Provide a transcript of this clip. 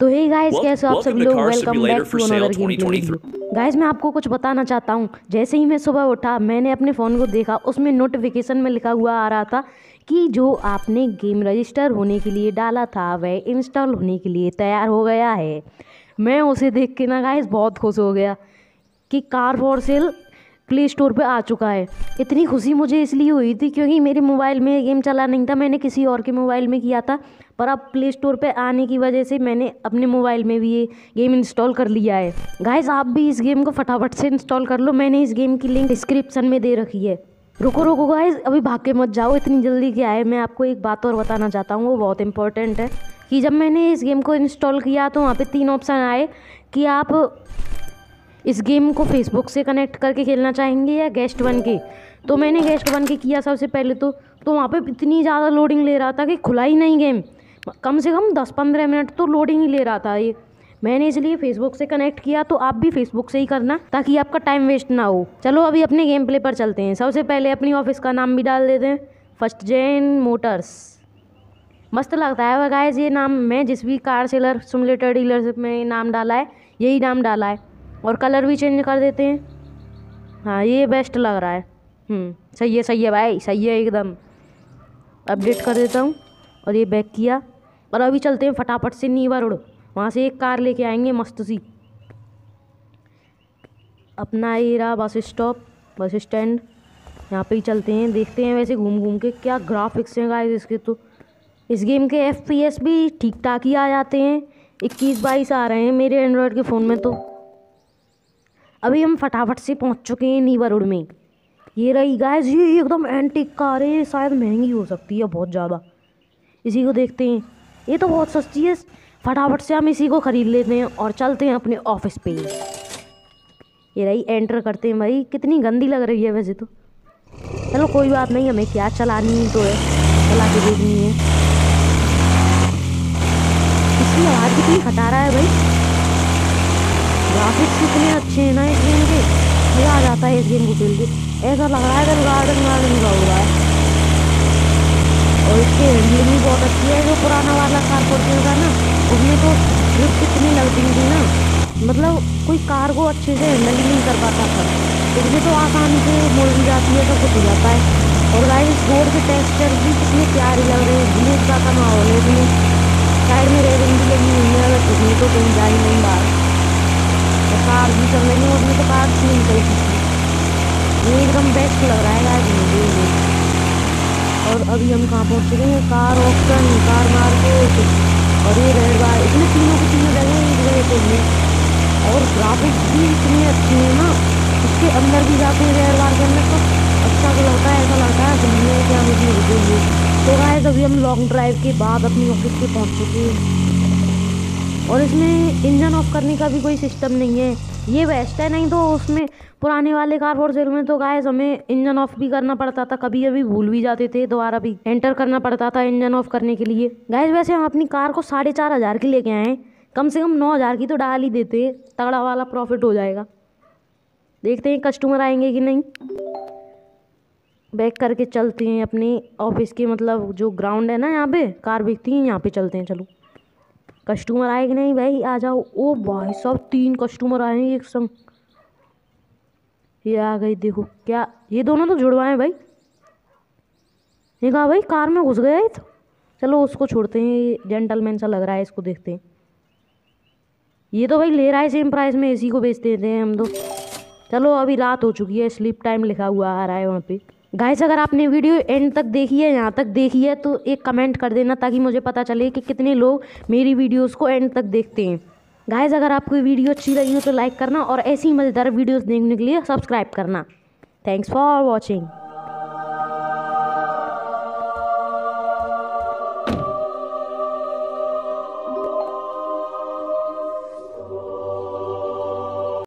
तो hey guys, कैसे आप सभी लोग, welcome back to another game play. Guys, मैं आपको कुछ बताना चाहता हूँ। जैसे ही मैं सुबह उठा, मैंने अपने फ़ोन को देखा, उसमें नोटिफिकेशन में लिखा हुआ आ रहा था कि जो आपने गेम रजिस्टर होने के लिए डाला था वह इंस्टॉल होने के लिए तैयार हो गया है। मैं उसे देख के ना गाइस बहुत खुश हो गया कि car for sale play store पर आ चुका है। इतनी खुशी मुझे इसलिए हुई थी क्योंकि मेरे मोबाइल में गेम चला नहीं था, मैंने किसी और के मोबाइल में किया था, पर अब प्ले स्टोर पर आने की वजह से मैंने अपने मोबाइल में भी ये गेम इंस्टॉल कर लिया है। गाइस, आप भी इस गेम को फटाफट से इंस्टॉल कर लो। मैंने इस गेम की लिंक डिस्क्रिप्शन में दे रखी है। रुको गाइस, अभी भाग के मत जाओ, इतनी जल्दी क्या है। मैं आपको एक बात और बताना चाहता हूँ, वो बहुत इंपॉर्टेंट है कि जब मैंने इस गेम को इंस्टॉल किया तो वहाँ पर 3 ऑप्शन आए कि आप इस गेम को फेसबुक से कनेक्ट करके खेलना चाहेंगे या गेस्ट वन के। तो मैंने गेस्ट वन के किया सबसे पहले। तो वहाँ पे इतनी ज़्यादा लोडिंग ले रहा था कि खुला ही नहीं गेम, कम से कम 10-15 मिनट तो लोडिंग ही ले रहा था ये। मैंने इसलिए फेसबुक से कनेक्ट किया, तो आप भी फेसबुक से ही करना ताकि आपका टाइम वेस्ट ना हो। चलो अभी अपने गेम प्ले पर चलते हैं। सबसे पहले अपनी ऑफिस का नाम भी डाल देते हैं, फर्स्ट जैन मोटर्स। मस्त लगता है गाइस ये नाम। मैं जिस भी कार सेलर सिमुलेटर डीलरशिप में नाम डाला है, यही नाम डाला है। और कलर भी चेंज कर देते हैं। हाँ, ये बेस्ट लग रहा है। सही है भाई, सही है एकदम। अपडेट कर देता हूँ और ये बैक किया। और अभी चलते हैं फटाफट से नीवा रोड, वहाँ से एक कार लेके आएंगे मस्त सी। अपना ये रहा बस स्टॉप, बस स्टैंड, यहाँ पे ही चलते हैं। देखते हैं वैसे घूम के क्या ग्राफिक्स हैं गाइस इसके। तो इस गेम के FPS भी ठीक ठाक ही आ जाते हैं, 21-22 आ रहे हैं मेरे एंड्रॉयड के फ़ोन में। तो अभी हम फटाफट से पहुंच चुके हैं नीवा रोड में। ये रही गाइस, ये एकदम एंटीक कार है, शायद महंगी हो सकती है बहुत ज़्यादा। इसी को देखते हैं, ये तो बहुत सस्ती है। फटाफट से हम इसी को ख़रीद लेते हैं और चलते हैं अपने ऑफिस पे। ये रही, एंटर करते हैं। भाई कितनी गंदी लग रही है वैसे तो, चलो कोई बात नहीं, हमें क्या चलानी तो है, चला के देखनी है। इसकी आवाज़ कितनी खटा रहा है भाई। ग्राफिक्स इतने अच्छे हैं ना इस गेम के, मज़ा आ जाता है इस गेम को खेल के। ऐसा लग रहा है अगर गार्डन का हो रहा है। और इसकी हैंडलिंग भी बहुत अच्छी है। जो पुराना वाला कार फॉर सेल था ना, उसमें तो ग्रिप कितनी लगती थी ना, मतलब कोई कार को अच्छे से हैंडल नहीं कर पाता था। इसमें तो आसानी से मोड़ भी जाती है, सब कुछ हो जाता है। और गाइस, रोड के टेक्सचर भी कितने प्यारे लग रहे हैं। धीरे का माहौल है इसमें, साइड में रेलिंग भी लगी हुई है। अगर उसमें तो कहीं जा ही नहीं बाहर, कार भी चल रही है, उसमें तो कार नहीं चल सकती। ये एकदम बेस्ट लग रहा है गाइस मुझे। और अभी हम कहाँ पहुँच चुके हैं, कार ऑप्शन, कार मार्केट। और ये रेड बार, इसमें तीनों की चीज़ें लगे एक जगह पे हैं। और ग्राफिक्स भी इतने अच्छे हैं ना, उसके अंदर भी जाते हैं रेड बार के अंदर, तो अच्छा तो लगता है। ऐसा लगता है घूमने के हम इसमें रुके हुए। तो गाइस, अभी हम लॉन्ग ड्राइव के बाद अपनी ऑफिस पर पहुँच चुके हैं। और इसमें इंजन ऑफ करने का भी कोई सिस्टम नहीं है, ये बेस्ट है। नहीं तो उसमें पुराने वाले कार फॉर सेल में तो गाइस हमें इंजन ऑफ भी करना पड़ता था, कभी कभी भूल भी जाते थे, दोबारा भी एंटर करना पड़ता था इंजन ऑफ करने के लिए। गाइस, वैसे हम अपनी कार को 4,500 की लेके आए हैं, कम से कम 9,000 की तो डाल ही देते, तगड़ा वाला प्रॉफिट हो जाएगा। देखते हैं कस्टमर आएंगे कि नहीं। बैक करके चलते हैं अपने ऑफिस के, मतलब जो ग्राउंड है ना, यहाँ पे कार बिकती है, यहाँ पे चलते हैं। चलो कस्टमर आए कि नहीं भाई, आ जाओ। ओ भाई साहब, 3 कस्टमर आए हैं एक संग। ये आ गई, देखो क्या, ये दोनों तो जुड़वाए हैं भाई। ये कहा भाई, कार में घुस गया है। तो चलो उसको छोड़ते हैं, ये जेंटलमैन सा लग रहा है, इसको देखते हैं। ये तो भाई ले रहा है सेम प्राइस में, इसी को बेच देते हैं हम तो। चलो अभी रात हो चुकी है, स्लीप टाइम लिखा हुआ आ रहा है वहाँ पे। गाइस, अगर आपने वीडियो एंड तक देखी है, यहाँ तक देखी है, तो एक कमेंट कर देना ताकि मुझे पता चले कि कितने लोग मेरी वीडियोस को एंड तक देखते हैं। गाइस, अगर आपको वीडियो अच्छी लगी हो तो लाइक करना और ऐसी मज़ेदार वीडियोस देखने के लिए सब्सक्राइब करना। Thanks for watching.